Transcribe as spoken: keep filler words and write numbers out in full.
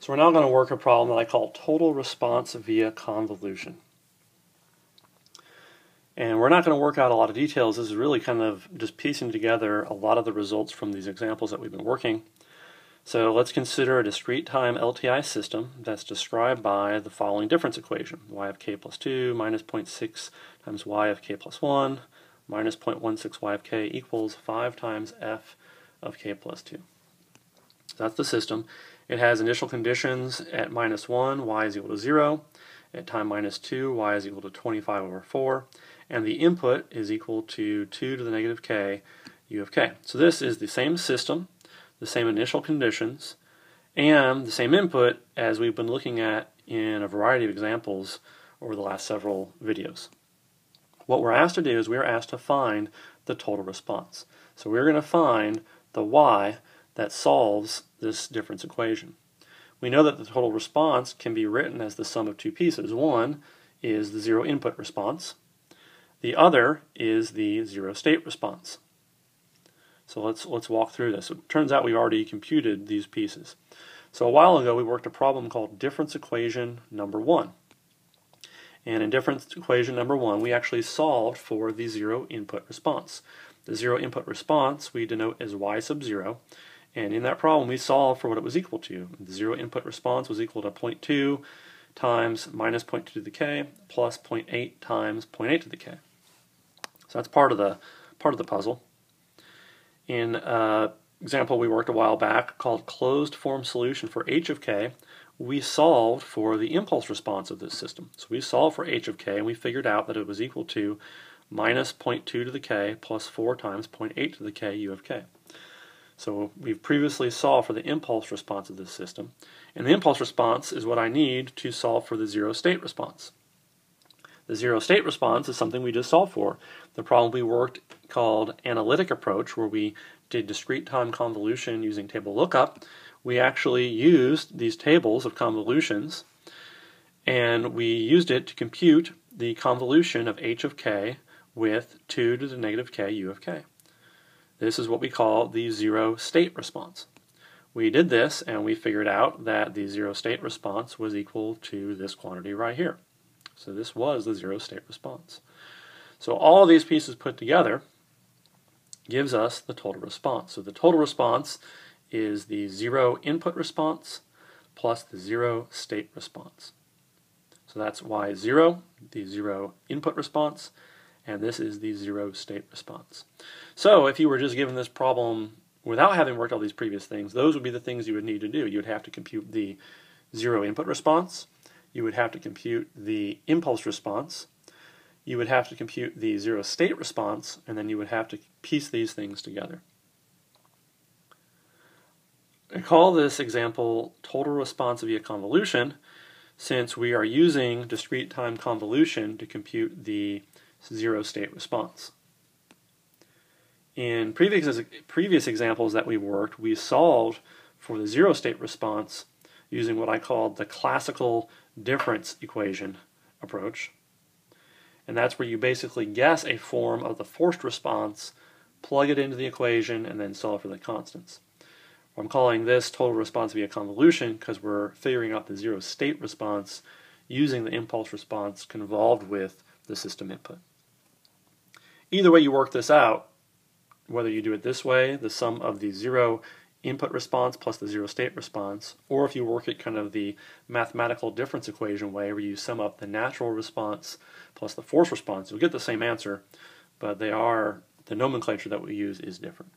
So we're now going to work a problem that I call total response via convolution. And we're not going to work out a lot of details. This is really kind of just piecing together a lot of the results from these examples that we've been working. So let's consider a discrete time L T I system that's described by the following difference equation. Y of k plus two minus zero point six times y of k plus one minus zero point one six y of k equals five times f of k plus two. So that's the system. It has initial conditions at minus one, y is equal to zero. At time minus two, y is equal to twenty-five over four. And the input is equal to two to the negative k u of k. So this is the same system, the same initial conditions, and the same input as we've been looking at in a variety of examples over the last several videos. What we're asked to do is we're asked to find the total response. So we're going to find the y that solves this difference equation. We know that the total response can be written as the sum of two pieces. One is the zero input response. The other is the zero state response. So let's, let's walk through this. It turns out we've already computed these pieces. So a while ago we worked a problem called difference equation number one. And in difference equation number one we actually solved for the zero input response. The zero input response we denote as y sub zero. And in that problem we solved for what it was equal to. The zero input response was equal to zero point two times minus zero point two to the k plus zero point eight times zero point eight to the k. So that's part of the, part of the puzzle. In an uh, example we worked a while back called closed form solution for h of k, we solved for the impulse response of this system. So we solved for h of k and we figured out that it was equal to minus zero point two to the k plus four times zero point eight to the k u of k. So we've previously solved for the impulse response of this system, and the impulse response is what I need to solve for the zero state response. The zero state response is something we just solved for. The problem we worked called analytic approach, where we did discrete time convolution using table lookup. We actually used these tables of convolutions, and we used it to compute the convolution of h of k with two to the negative k u of k. This is what we call the zero state response. We did this and we figured out that the zero state response was equal to this quantity right here. So this was the zero state response. So all of these pieces put together gives us the total response. So the total response is the zero input response plus the zero state response. So that's y zero, the zero input response, and this is the zero state response. So if you were just given this problem without having worked all these previous things, those would be the things you would need to do. You would have to compute the zero input response, you would have to compute the impulse response, you would have to compute the zero state response, and then you would have to piece these things together. I call this example total response via convolution since we are using discrete time convolution to compute the zero state response. In previous, previous examples that we worked, we solved for the zero state response using what I called the classical difference equation approach. And that's where you basically guess a form of the forced response, plug it into the equation, and then solve for the constants. I'm calling this total response via convolution because we're figuring out the zero state response using the impulse response convolved with the system input. Either way you work this out, whether you do it this way, the sum of the zero input response plus the zero state response, or if you work it kind of the mathematical difference equation way where you sum up the natural response plus the forced response, you'll get the same answer, but they are, the nomenclature that we use is different.